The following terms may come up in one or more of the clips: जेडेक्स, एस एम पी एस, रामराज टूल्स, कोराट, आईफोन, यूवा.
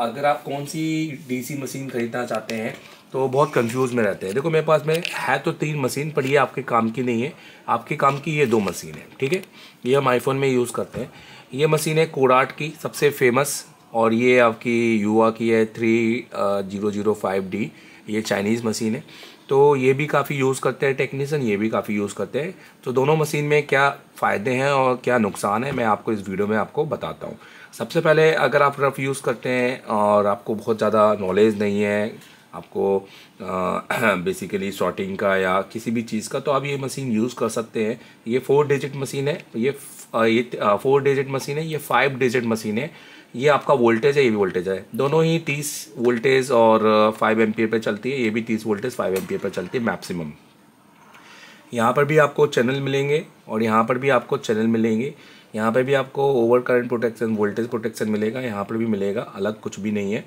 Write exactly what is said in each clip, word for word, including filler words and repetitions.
अगर आप कौन सी डीसी मशीन खरीदना चाहते हैं तो बहुत कंफ्यूज में रहते हैं। देखो मेरे पास में है तो तीन मशीन, पर ये आपके काम की नहीं है। आपके काम की ये दो मशीन है, ठीक है, ये हम आईफोन में यूज़ करते हैं। ये मशीन है कोराट की सबसे फेमस, और ये आपकी यूवा की है three zero zero five D, ये चाइनीज़ मशीन है। तो ये भी काफ़ी यूज़ करते हैं टेक्नीशियन, ये भी काफ़ी यूज़ करते हैं। तो दोनों मशीन में क्या फ़ायदे हैं और क्या नुकसान है मैं आपको इस वीडियो में आपको बताता हूँ। सबसे पहले अगर आप रफ यूज़ करते हैं और आपको बहुत ज़्यादा नॉलेज नहीं है, आपको आ, बेसिकली शॉर्टिंग का या किसी भी चीज़ का, तो आप ये मशीन यूज़ कर सकते हैं। ये फोर डिजिट मशीन है, ये आ, ये फोर डिजिट मशीन है, ये फाइव डिजिट मशीन है। ये आपका वोल्टेज है, ये भी वोल्टेज है, दोनों ही तीस वोल्टेज और फाइव एम्पियर पे चलती है। ये भी तीस वोल्टेज फाइव एम्पियर पे चलती है मैक्सिमम। यहाँ पर भी आपको चैनल मिलेंगे और यहाँ पर भी आपको चैनल मिलेंगे। यहाँ पर भी आपको over current protection, voltage protection मिलेगा, यहाँ पर भी मिलेगा, अलग कुछ भी नहीं है।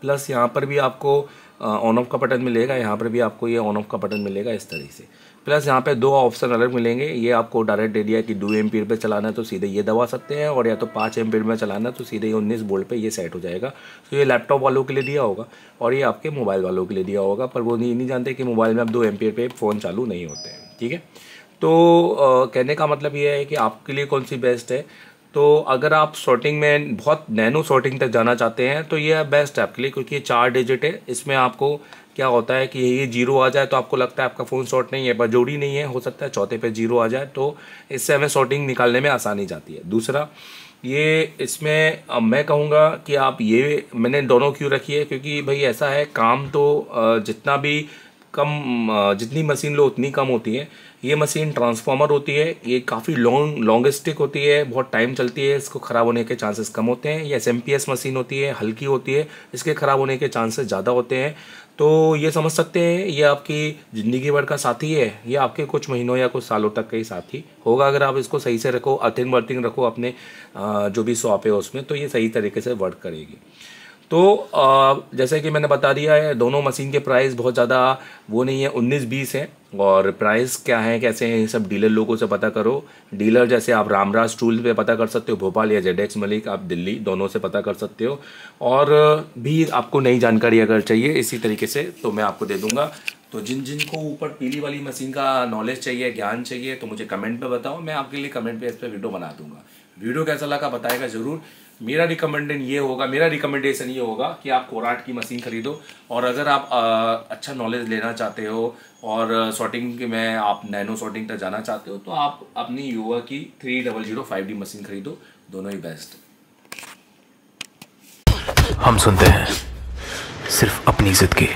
प्लस यहाँ पर भी आपको ऑन ऑफ का बटन मिलेगा, यहाँ पर भी आपको ये ऑन ऑफ का बटन मिलेगा इस तरह से। प्लस यहाँ पे दो ऑप्शन अलग मिलेंगे। ये आपको डायरेक्ट दे दिया कि दो एम्पीयर पे चलाना है तो सीधे ये दबा सकते हैं, और या तो पाँच एम्पीयर में चलाना है तो सीधे ये उन्नीस वोल्ट पे ये सेट हो जाएगा। तो ये लैपटॉप वालों के लिए दिया होगा और ये आपके मोबाइल वालों के लिए दिया होगा, पर वो नहीं, नहीं जानते कि मोबाइल में आप दो एम्पीयर पे फ़ोन चालू नहीं होते हैं, ठीक है। तो आ, कहने का मतलब ये है कि आपके लिए कौन सी बेस्ट है। तो अगर आप शॉर्टिंग में बहुत नैनो शॉर्टिंग तक जाना चाहते हैं तो ये बेस्ट है आपके लिए, क्योंकि ये चार डिजिट है। इसमें आपको क्या होता है कि ये जीरो आ जाए तो आपको लगता है आपका फ़ोन शॉर्ट नहीं है, पर जोड़ी नहीं है, हो सकता है चौथे पे जीरो आ जाए, तो इससे हमें शॉर्टिंग निकालने में आसानी जाती है। दूसरा ये इसमें मैं कहूँगा कि आप ये, मैंने दोनों क्यों रखी है, क्योंकि भाई ऐसा है काम तो जितना भी कम, जितनी मशीन लो उतनी कम होती है। ये मशीन ट्रांसफार्मर होती है, ये काफ़ी लॉन्ग लॉन्गस्टिक होती है, बहुत टाइम चलती है, इसको ख़राब होने के चांसेस कम होते हैं। ये एस एम पी एस machine होती है, हल्की होती है, इसके ख़राब होने के चांसेस ज़्यादा होते हैं। तो ये समझ सकते हैं ये आपकी ज़िंदगी भर का साथी है, ये आपके कुछ महीनों या कुछ सालों तक का ही साथी होगा, अगर आप इसको सही से रखो, अर्थिंग वर्थिंग रखो अपने जो भी शॉप है उसमें, तो ये सही तरीके से वर्क करेगी। तो जैसे कि मैंने बता दिया है, दोनों मशीन के प्राइस बहुत ज़्यादा वो नहीं है, उन्नीस बीस है। और प्राइस क्या है, कैसे हैं, सब डीलर लोगों से पता करो। डीलर जैसे आप रामराज टूल्स पे पता कर सकते हो भोपाल, या जेडेक्स मलिक आप दिल्ली, दोनों से पता कर सकते हो। और भी आपको नई जानकारी अगर चाहिए इसी तरीके से तो मैं आपको दे दूँगा। तो जिन जिन को ऊपर पीली वाली मशीन का नॉलेज चाहिए, ज्ञान चाहिए, तो मुझे कमेंट पे बताओ, मैं आपके लिए कमेंट पे इस पर वीडियो बना दूंगा। वीडियो कैसा लगा बताएगा ज़रूर। मेरा रिकमेंडेशन ये होगा मेरा रिकमेंडेशन ये होगा कि आप कोराट की मशीन खरीदो, और अगर आप आ, अच्छा नॉलेज लेना चाहते हो और शॉर्टिंग में आप नैनो शॉर्टिंग तक जाना चाहते हो तो आप अपनी यूवा की three double zero five D machine खरीदो, दोनों ही बेस्ट। हम सुनते हैं सिर्फ अपनी इज्जत की।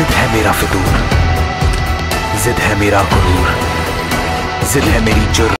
जिद है मेरा फितूर, जिद है मेरा गुरूर, जिद है मेरी जुर्म।